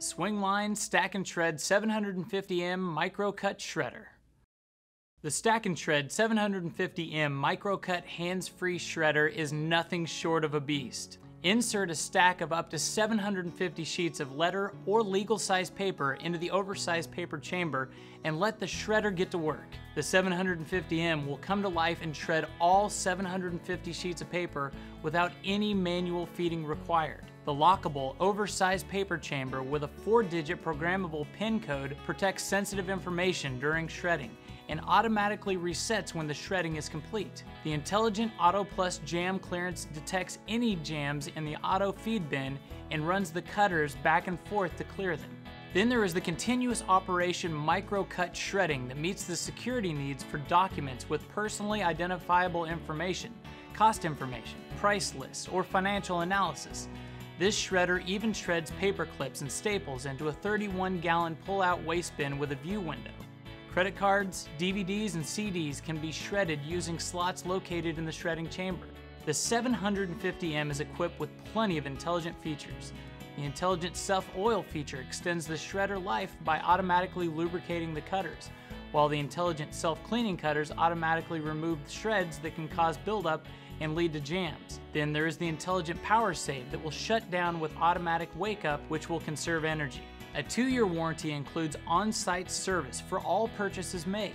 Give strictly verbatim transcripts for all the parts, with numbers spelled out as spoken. Swingline Stack-and-Shred seven fifty M micro-cut shredder. The Stack-and-Shred seven fifty M micro-cut hands-free shredder is nothing short of a beast. Insert a stack of up to seven hundred fifty sheets of letter or legal size paper into the oversized paper chamber and let the shredder get to work. The seven fifty M will come to life and shred all seven hundred fifty sheets of paper without any manual feeding required. The lockable, oversized paper chamber with a four digit programmable PIN code protects sensitive information during shredding and automatically resets when the shredding is complete. The intelligent auto plus jam clearance detects any jams in the auto feed bin and runs the cutters back and forth to clear them. Then there is the continuous operation micro-cut shredding that meets the security needs for documents with personally identifiable information, cost information, price lists, or financial analysis. This shredder even shreds paper clips and staples into a thirty-one gallon pull-out waste bin with a view window. Credit cards, D V Ds, and C Ds can be shredded using slots located in the shredding chamber. The seven fifty M is equipped with plenty of intelligent features. The intelligent self-oil feature extends the shredder life by automatically lubricating the cutters, while the intelligent self-cleaning cutters automatically remove the shreds that can cause buildup and lead to jams. Then there is the intelligent power save that will shut down with automatic wake up, which will conserve energy. A two year warranty includes on-site service for all purchases made.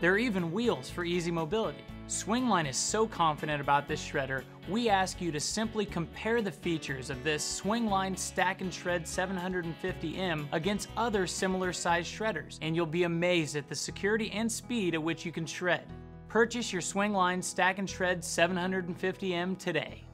There are even wheels for easy mobility. Swingline is so confident about this shredder, we ask you to simply compare the features of this Swingline Stack-and-Shred seven fifty M against other similar size shredders, and you'll be amazed at the security and speed at which you can shred. Purchase your Swingline Stack-and-Shred seven fifty M today.